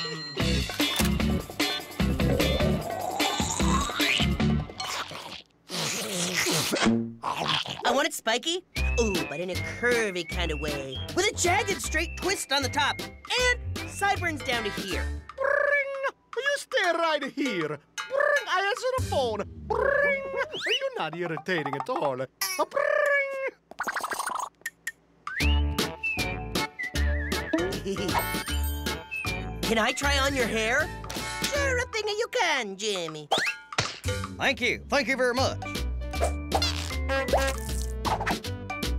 I want it spiky, ooh, but in a curvy kind of way, with a jagged straight twist on the top, and sideburns down to here. Bring, you stay right here. Bring, I answer the phone. Bring, you're not irritating at all. Bring. Can I try on your hair? Sure thing you can, Jimmy. Thank you very much.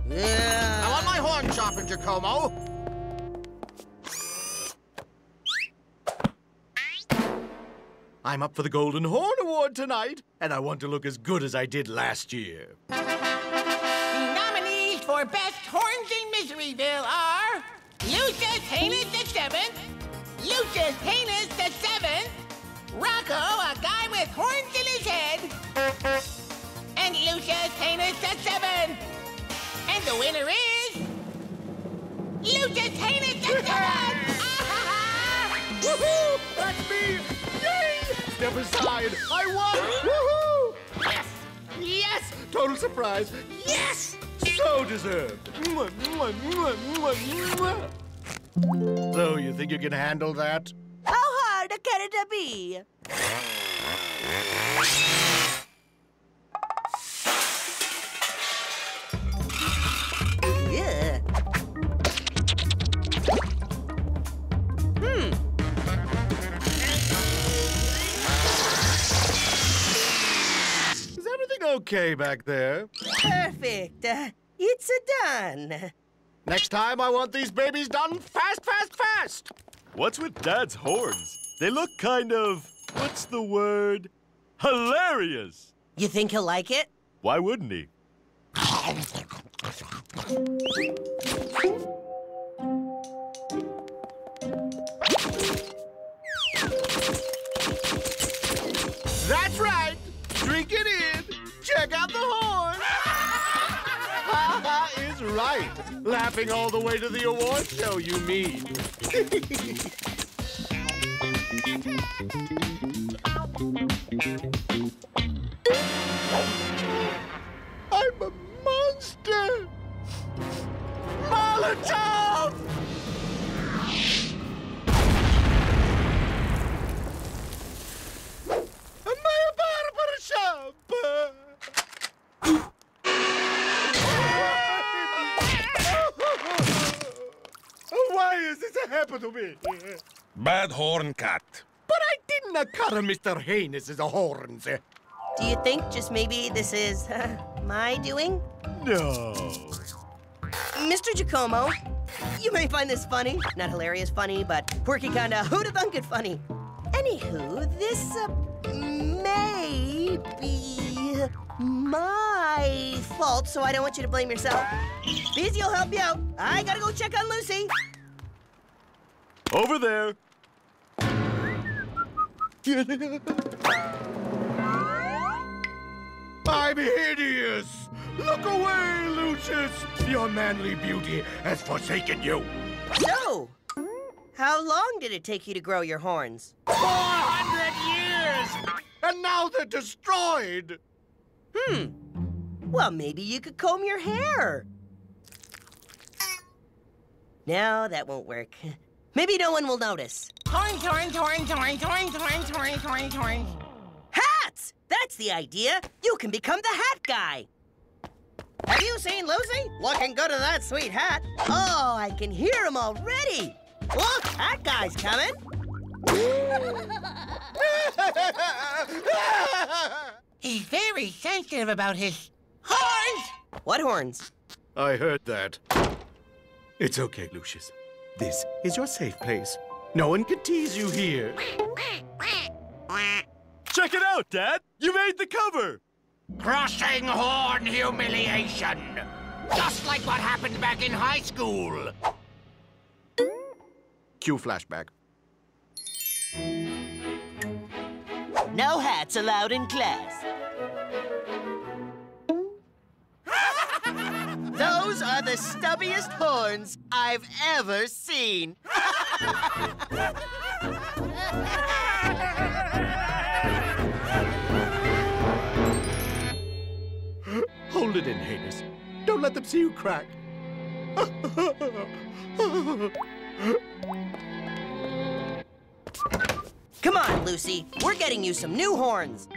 Yeah. I want my horn chopper, Giacomo. I'm up for the Golden Horn Award tonight, and I want to look as good as I did last year. The nominees for Best Horns in Miseryville are Lucius Heinous VII, Lucius Tainus VII, Rocco, a guy with horns in his head, and Lucius Heinous VII. And the winner is... Lucius Haynes the Third! Woohoo! That's me! Yay! Step aside! I won! Woohoo! Yes! Yes! Total surprise! Yes! So deserved! Mwah, mwah, mwah, mwah, mwah. So, you think you can handle that? How hard can it be? Okay back there. Perfect. It's done. Next time I want these babies done fast, fast, fast. What's with Dad's horns? They look kind of, what's the word? Hilarious. You think he'll like it? Why wouldn't he? That's right. Drink it in. Check out the horn! Ha-ha is right. Laughing all the way to the award show, you mean. I'm a monster! Molotov! Why is this happened to me? Bad horn cut. But I didn't cut Mr. Haynes' horns. Do you think just maybe this is my doing? No. Mr. Giacomo, you may find this funny. Not hilarious funny, but quirky kind of hoot-a-thunk-it funny. Anywho, this may be my fault, so I don't want you to blame yourself. Beezy will help you out. I gotta go check on Lucy. Over there. I'm hideous. Look away, Lucius. Your manly beauty has forsaken you. So, how long did it take you to grow your horns? 400 years! And now they're destroyed. Well, maybe you could comb your hair. No, that won't work. Maybe no one will notice. Horns, horns, horns, horns, horns, horns, horns, horns, horns. Hats! That's the idea. You can become the hat guy. Have you seen Lucy? Looking good in that sweet hat. Oh, I can hear him already. Look, hat guy's coming. He's very sensitive about his horns. What horns? I heard that. It's okay, Lucius. This is your safe place. No one can tease you here. Check it out, Dad. You made the cover. Crossing horn humiliation. Just like what happened back in high school. Cue flashback. No hats allowed in class. Those are the stubbiest horns I've ever seen. Hold it in, Heinous. Don't let them see you crack. Come on, Lucy. We're getting you some new horns.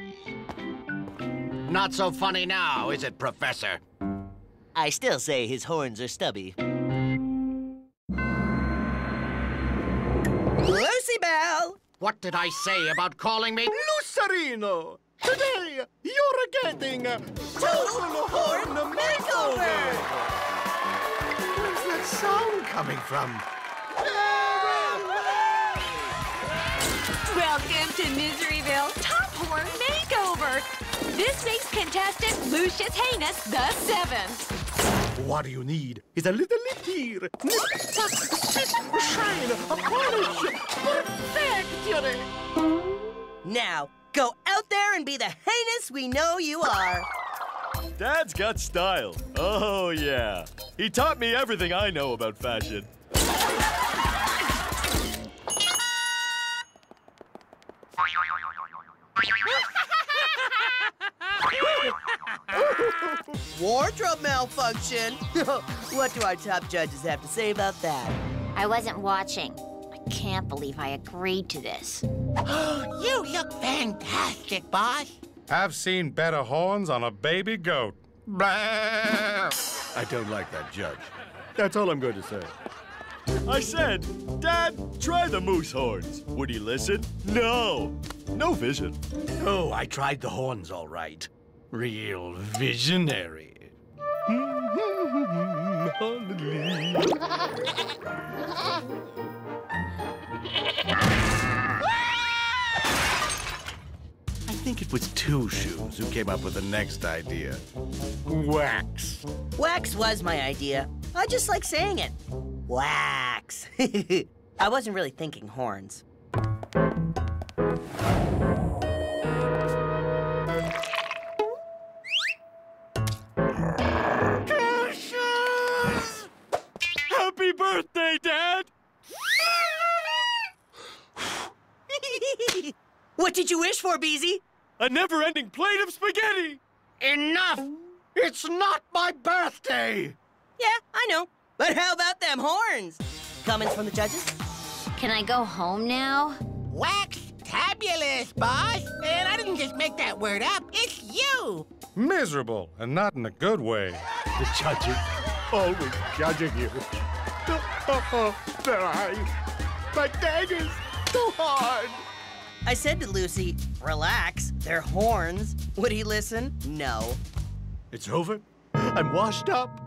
Not so funny now, is it, Professor? I still say his horns are stubby. Lucy Bell! What did I say about calling me Lucerino? Today, you're getting a Golden Horn Makeover! Where's that sound coming from? Welcome to Miseryville's Top Horn Makeover! This week's contestant, Lucius Heinous the 7th. What you need is a little tear, shine, a polish, perfectionary. Now, go out there and be the Heinous we know you are. Dad's got style. Oh, yeah. He taught me everything I know about fashion. Wardrobe malfunction? What do our top judges have to say about that? I wasn't watching. I can't believe I agreed to this. You look fantastic, boss. I've seen better horns on a baby goat. I don't like that judge. That's all I'm going to say. I said, Dad, try the moose horns. Would he listen? No. No vision. Oh, I tried the horns all right. Real visionary. I think it was Two Shoes who came up with the next idea. Wax. Wax was my idea. I just like saying it. Wax. I wasn't really thinking horns. Two Shoes! Happy birthday, Dad! What did you wish for, Beezy? A never-ending plate of spaghetti! Enough! It's not my birthday! Yeah, I know. But how about them horns? Comments from the judges? Can I go home now? Wax-tabulous, boss! And I didn't just make that word up. It's you! Miserable, and not in a good way. The judges always judging you. Their eyes. My dagger's so hard! I said to Lucy, relax, they're horns. Would he listen? No. It's over. I'm washed up.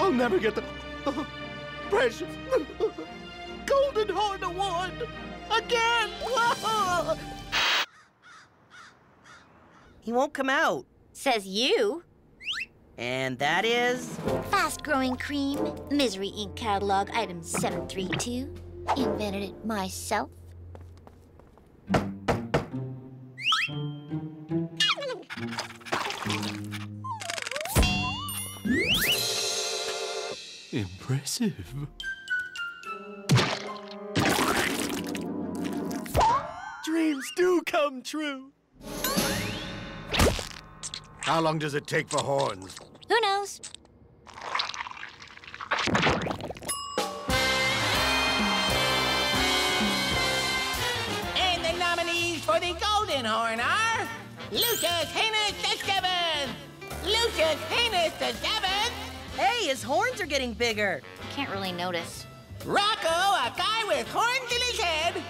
I'll never get the precious Golden Horn Award again. He won't come out. Says you. And that is? Fast Growing Cream, Misery Ink Catalog, item 732. Invented it myself. Impressive. Dreams do come true. How long does it take for horns? Who knows? And the nominees for the Golden Horn are Lucius Heinous the 7th! Lucius Heinous the 7th! Hey, his horns are getting bigger. I can't really notice. Rocco, a guy with horns in his head.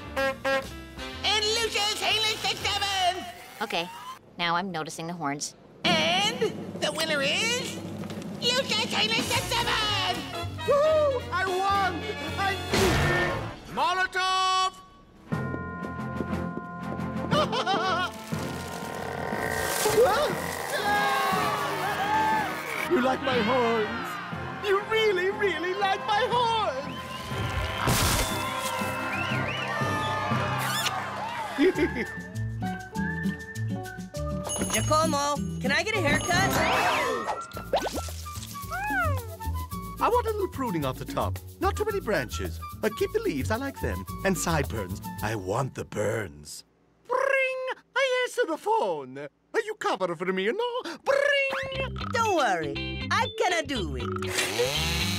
And Lucius Heinous the 7th. Okay, now I'm noticing the horns. And the winner is Lucius Heinous the 7th. Woohoo! I won! Molotov! You like my horns? You really, really like my horns! Giacomo, can I get a haircut? I want a little pruning off the top. Not too many branches, but keep the leaves. I like them. And sideburns. I want the burns. Bring! I answer the phone. Are you cover for me, you know? Bring! Don't worry. I gonna do it.